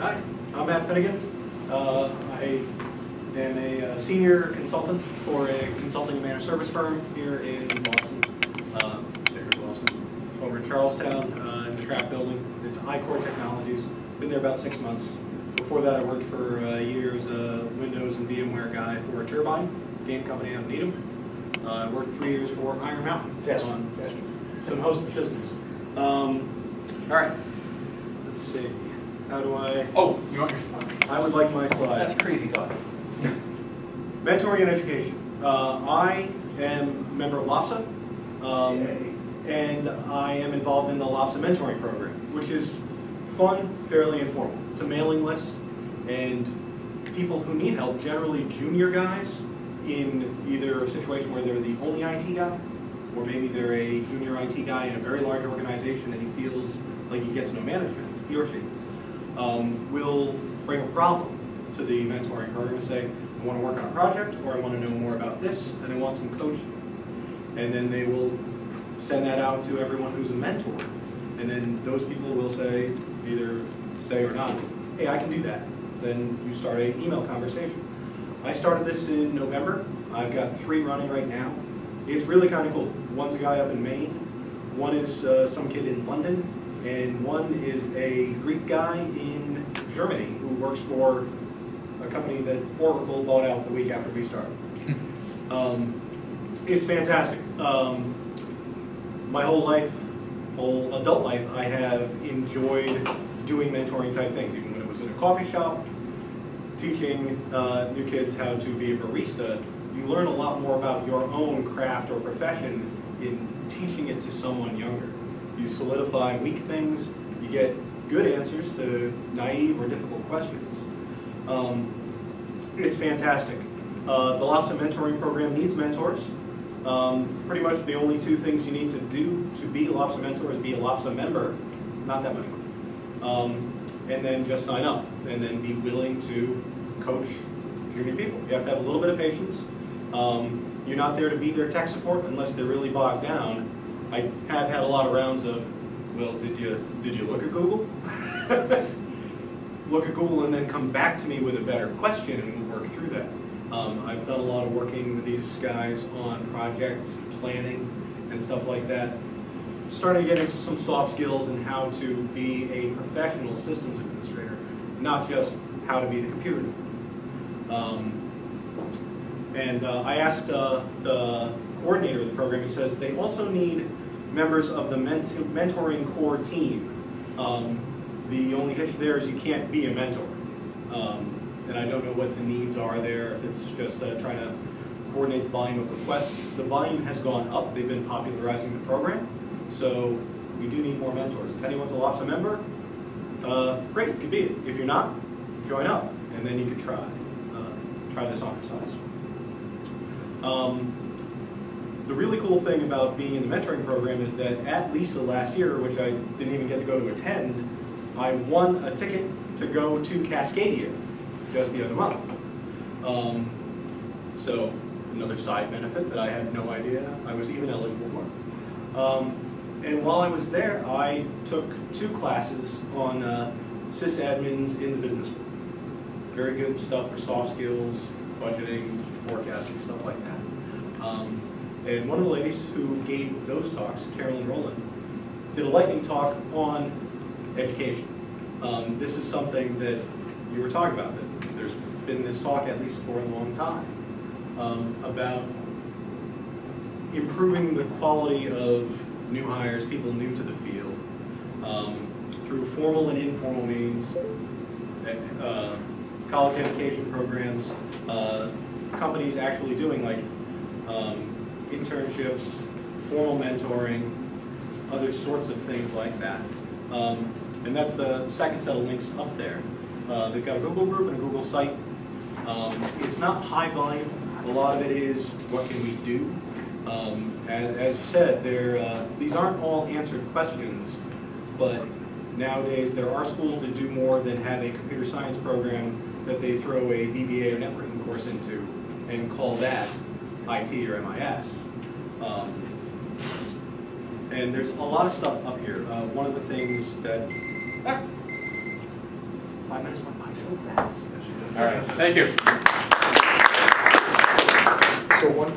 Hi, I'm Matt Finnigan. I am a senior consultant for a consulting and managed service firm here in Boston, over in Charlestown in the Traff building. It's iCore Technologies. Been there about 6 months. Before that I worked for a year as a Windows and VMware guy for a turbine game company out of Needham. I worked 3 years for Iron Mountain on some hosted systems. Alright, let's see. How do I... Oh, you want your slide? I would like my slide. That's crazy talk. Mentoring and education. I am a member of LOPSA. And I am involved in the LOPSA mentoring program, which is fun, fairly informal. It's a mailing list, and people who need help, generally junior guys, in either a situation where they're the only IT guy, or maybe they're a junior IT guy in a very large organization and he feels like he gets no management, he or she, will bring a problem to the mentoring program and say, I want to work on a project, or I want to know more about this, and I want some coaching. And then they will send that out to everyone who's a mentor, and then those people will say, either say or not, hey, I can do that. Then you start an email conversation. I started this in November. I've got 3 running right now. It's really kind of cool. One's a guy up in Maine, one is some kid in London, and one is a Greek guy in Germany who works for a company that Oracle bought out the week after we started. It's fantastic. My whole adult life, I have enjoyed doing mentoring type things, even when it was in a coffee shop, teaching new kids how to be a barista. You learn a lot more about your own craft or profession in teaching it to someone younger. You solidify weak things, you get good answers to naive or difficult questions. It's fantastic. The LOPSA mentoring program needs mentors. Pretty much the only 2 things you need to do to be a LOPSA mentor is be a LOPSA member, not that much more, and then just sign up, and then be willing to coach junior people. You have to have a little bit of patience. You're not there to be their tech support unless they're really bogged down. I have had a lot of rounds of, well, did you look at Google? Look at Google and then come back to me with a better question, and we'll work through that. I've done a lot of working with these guys on projects, planning, and stuff like that. Starting to get into some soft skills and how to be a professional systems administrator, not just how to be the computer. I asked the coordinator of the program, he says they also need members of the mentoring core team. The only hitch there is you can't be a mentor. And I don't know what the needs are there, if it's just trying to coordinate the volume of requests. The volume has gone up. They've been popularizing the program. So we do need more mentors. If anyone's a LOPSA member, great, you could be it. If you're not, join up, and then you could try this exercise. The really cool thing about being in the mentoring program is that at LISA last year, which I didn't even get to go to attend, I won a ticket to go to Cascadia just the other month. So another side benefit that I had no idea I was even eligible for. And while I was there, I took 2 classes on sysadmins in the business world. Very good stuff for soft skills, budgeting, forecasting, stuff like that. And one of the ladies who gave those talks, Carolyn Rowland, did a lightning talk on education. This is something that you were talking about, that there's been this talk, at least for a long time, about improving the quality of new hires, people new to the field, through formal and informal means, college education programs, companies actually doing like internships, formal mentoring, other sorts of things like that. And that's the second set of links up there. They've got a Google group and a Google site. It's not high volume. A lot of it is, what can we do? As you said, these aren't all answered questions, but nowadays there are schools that do more than have a computer science program that they throw a DBA or networking course into and call that IT or MIS. And there's a lot of stuff up here. One of the things that 5 minutes went by so fast. All right, thank you. So one